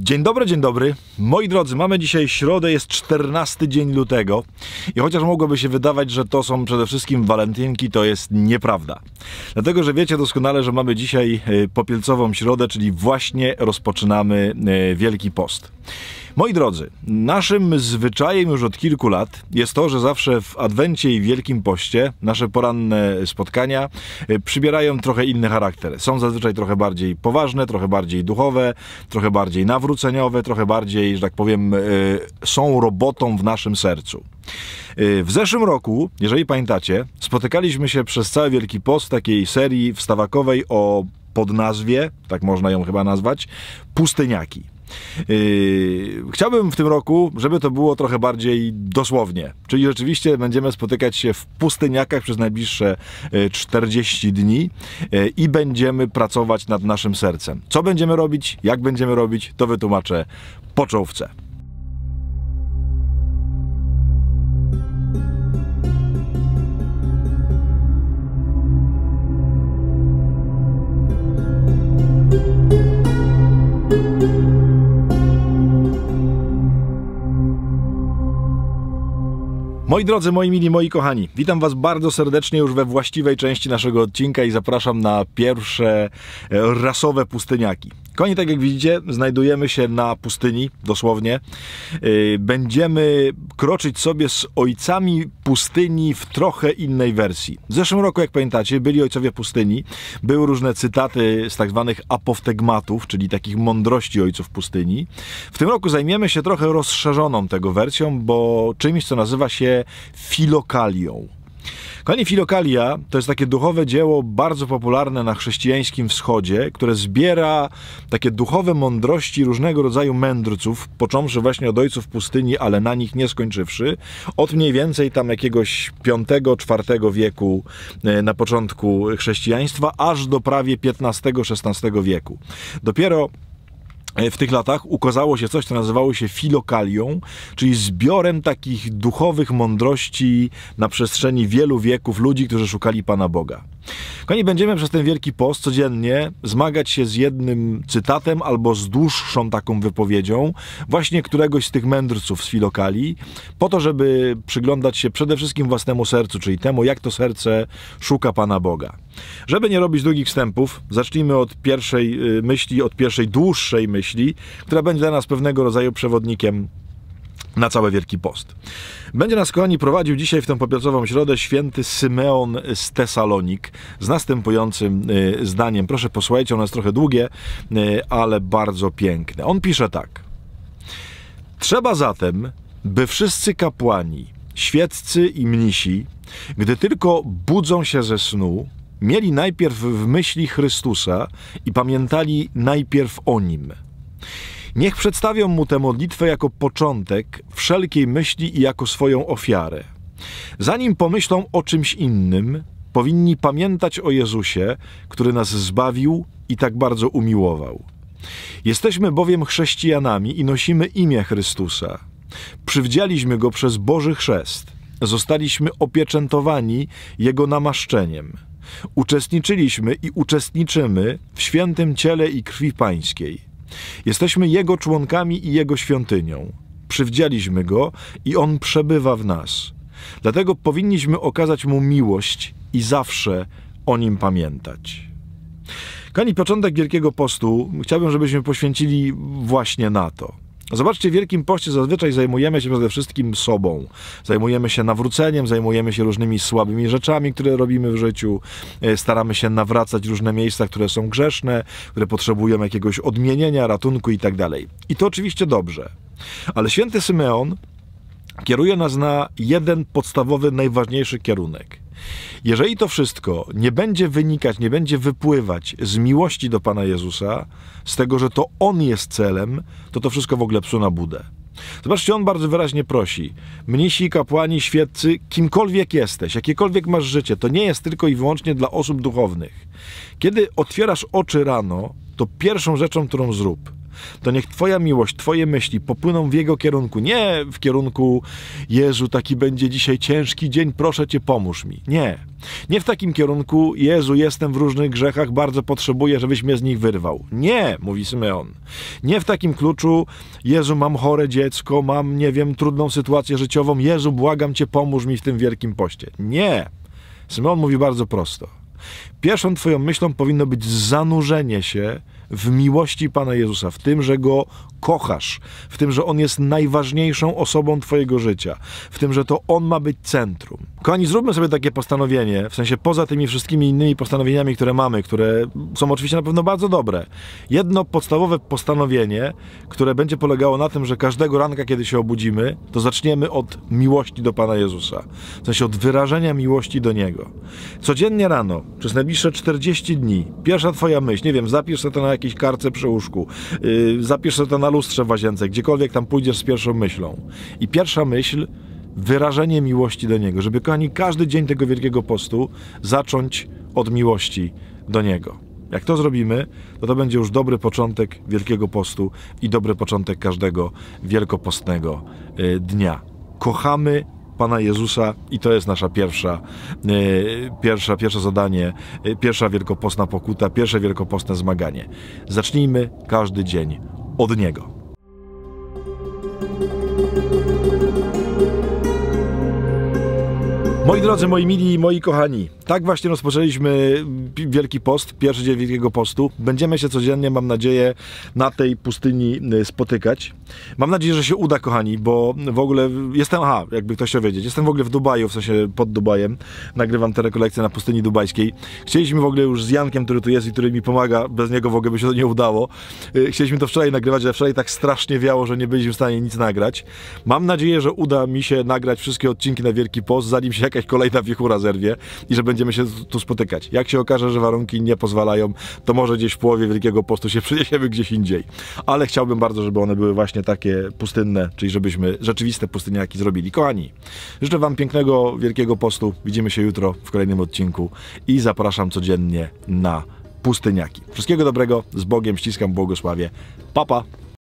Dzień dobry. Moi drodzy, mamy dzisiaj środę, jest 14 dzień lutego i chociaż mogłoby się wydawać, że to są przede wszystkim walentynki, to jest nieprawda. Dlatego, że wiecie doskonale, że mamy dzisiaj popielcową środę, czyli właśnie rozpoczynamy Wielki Post. Moi drodzy, naszym zwyczajem już od kilku lat jest to, że zawsze w Adwencie i Wielkim Poście nasze poranne spotkania przybierają trochę inny charakter. Są zazwyczaj trochę bardziej poważne, trochę bardziej duchowe, trochę bardziej nawróceniowe, trochę bardziej, że tak powiem, są robotą w naszym sercu. W zeszłym roku, jeżeli pamiętacie, spotykaliśmy się przez cały Wielki Post w takiej serii wstawakowej o podnazwie, tak można ją chyba nazwać, Pustyniaki. Chciałbym w tym roku, żeby to było trochę bardziej dosłownie, czyli rzeczywiście będziemy spotykać się w pustyniakach przez najbliższe 40 dni i będziemy pracować nad naszym sercem. Co będziemy robić, jak będziemy robić, to wytłumaczę po czołówce. Moi drodzy, moi mili, moi kochani, witam was bardzo serdecznie już we właściwej części naszego odcinka i zapraszam na pierwsze rasowe pustyniaki. Kochani, tak jak widzicie, znajdujemy się na pustyni, dosłownie. Będziemy kroczyć sobie z ojcami pustyni w trochę innej wersji. W zeszłym roku, jak pamiętacie, byli ojcowie pustyni, były różne cytaty z tak zwanych apoftegmatów, czyli takich mądrości ojców pustyni. W tym roku zajmiemy się trochę rozszerzoną tego wersją, bo czymś, co nazywa się filokalią. Kochani, Filokalia to jest takie duchowe dzieło bardzo popularne na chrześcijańskim wschodzie, które zbiera takie duchowe mądrości różnego rodzaju mędrców, począwszy właśnie od ojców pustyni, ale na nich nie skończywszy, od mniej więcej tam jakiegoś V-IV wieku na początku chrześcijaństwa, aż do prawie XV-XVI wieku. Dopiero w tych latach ukazało się coś, co nazywało się filokalią, czyli zbiorem takich duchowych mądrości na przestrzeni wielu wieków ludzi, którzy szukali Pana Boga. Kochani, będziemy przez ten Wielki Post codziennie zmagać się z jednym cytatem albo z dłuższą taką wypowiedzią właśnie któregoś z tych mędrców z Filokali, po to, żeby przyglądać się przede wszystkim własnemu sercu, czyli temu, jak to serce szuka Pana Boga. Żeby nie robić długich wstępów, zacznijmy od pierwszej myśli, od pierwszej dłuższej myśli, która będzie dla nas pewnego rodzaju przewodnikiem na cały Wielki Post. Będzie nas, kochani, prowadził dzisiaj w tę popielcową środę święty Symeon z Tesalonik z następującym zdaniem. Proszę posłuchajcie, ono jest trochę długie, ale bardzo piękne. On pisze tak. Trzeba zatem, by wszyscy kapłani, świeccy i mnisi, gdy tylko budzą się ze snu, mieli najpierw w myśli Chrystusa i pamiętali najpierw o Nim. Niech przedstawią Mu tę modlitwę jako początek wszelkiej myśli i jako swoją ofiarę. Zanim pomyślą o czymś innym, powinni pamiętać o Jezusie, który nas zbawił i tak bardzo umiłował. Jesteśmy bowiem chrześcijanami i nosimy imię Chrystusa. Przywdzieliśmy Go przez Boży chrzest. Zostaliśmy opieczętowani Jego namaszczeniem. Uczestniczyliśmy i uczestniczymy w świętym ciele i krwi Pańskiej. Jesteśmy Jego członkami i Jego świątynią. Przywdzieliśmy Go i On przebywa w nas. Dlatego powinniśmy okazać Mu miłość i zawsze o Nim pamiętać. Kochani, początek Wielkiego Postu chciałbym, żebyśmy poświęcili właśnie na to. Zobaczcie, w Wielkim Poście zazwyczaj zajmujemy się przede wszystkim sobą. Zajmujemy się nawróceniem, zajmujemy się różnymi słabymi rzeczami, które robimy w życiu. Staramy się nawracać różne miejsca, które są grzeszne, które potrzebują jakiegoś odmienienia, ratunku i tak dalej. I to oczywiście dobrze. Ale święty Symeon kieruje nas na jeden podstawowy, najważniejszy kierunek. Jeżeli to wszystko nie będzie wynikać, nie będzie wypływać z miłości do Pana Jezusa, z tego, że to On jest celem, to to wszystko w ogóle psu na budę. Zobaczcie, on bardzo wyraźnie prosi. Mnisi, kapłani, świeccy, kimkolwiek jesteś, jakiekolwiek masz życie, to nie jest tylko i wyłącznie dla osób duchownych. Kiedy otwierasz oczy rano, to pierwszą rzeczą, którą zrób, to niech Twoja miłość, Twoje myśli popłyną w jego kierunku, nie w kierunku Jezu, taki będzie dzisiaj ciężki dzień, proszę Cię, pomóż mi. Nie. Nie w takim kierunku, Jezu, jestem w różnych grzechach, bardzo potrzebuję, żebyś mnie z nich wyrwał. Nie, mówi Symeon. Nie w takim kluczu, Jezu, mam chore dziecko, mam, nie wiem, trudną sytuację życiową, Jezu, błagam Cię, pomóż mi w tym wielkim poście. Nie. Symeon mówi bardzo prosto. Pierwszą Twoją myślą powinno być zanurzenie się w miłości Pana Jezusa, w tym, że Go kochasz, w tym, że On jest najważniejszą osobą Twojego życia, w tym, że to On ma być centrum. Kochani, zróbmy sobie takie postanowienie, w sensie poza tymi wszystkimi innymi postanowieniami, które mamy, które są oczywiście na pewno bardzo dobre. Jedno podstawowe postanowienie, które będzie polegało na tym, że każdego ranka, kiedy się obudzimy, to zaczniemy od miłości do Pana Jezusa, w sensie od wyrażenia miłości do Niego. Codziennie rano, przez najbliższe 40 dni, pierwsza Twoja myśl, nie wiem, zapisz sobie to na jakiejś kartce przy łóżku, zapisz sobie to na lustrze w łazience, gdziekolwiek tam pójdziesz z pierwszą myślą. I pierwsza myśl, wyrażenie miłości do Niego, żeby, kochani, każdy dzień tego Wielkiego Postu zacząć od miłości do Niego. Jak to zrobimy, to to będzie już dobry początek Wielkiego Postu i dobry początek każdego wielkopostnego dnia. Kochamy Pana Jezusa i to jest nasza pierwsze zadanie, pierwsza wielkopostna pokuta, pierwsze wielkopostne zmaganie. Zacznijmy każdy dzień od Niego. Moi drodzy, moi mili, moi kochani, tak właśnie rozpoczęliśmy Wielki Post, pierwszy dzień Wielkiego Postu. Będziemy się codziennie, mam nadzieję, na tej pustyni spotykać. Mam nadzieję, że się uda, kochani, bo w ogóle jestem, jakby ktoś chciał wiedzieć, jestem w ogóle w Dubaju, w sensie pod Dubajem. Nagrywam te rekolekcje na pustyni dubajskiej. Chcieliśmy w ogóle już z Jankiem, który tu jest i który mi pomaga, bez niego w ogóle by się to nie udało. Chcieliśmy to wczoraj nagrywać, ale wczoraj tak strasznie wiało, że nie byliśmy w stanie nic nagrać. Mam nadzieję, że uda mi się nagrać wszystkie odcinki na Wielki Post, zanim się jakaś kolejna wichura zerwie i że będziemy się tu spotykać. Jak się okaże, że warunki nie pozwalają, to może gdzieś w połowie Wielkiego Postu się przeniesiemy gdzieś indziej. Ale chciałbym bardzo, żeby one były właśnie takie pustynne, czyli żebyśmy rzeczywiste pustyniaki zrobili. Kochani, życzę Wam pięknego Wielkiego Postu. Widzimy się jutro w kolejnym odcinku i zapraszam codziennie na pustyniaki. Wszystkiego dobrego, z Bogiem, ściskam, błogosławię. Pa, pa!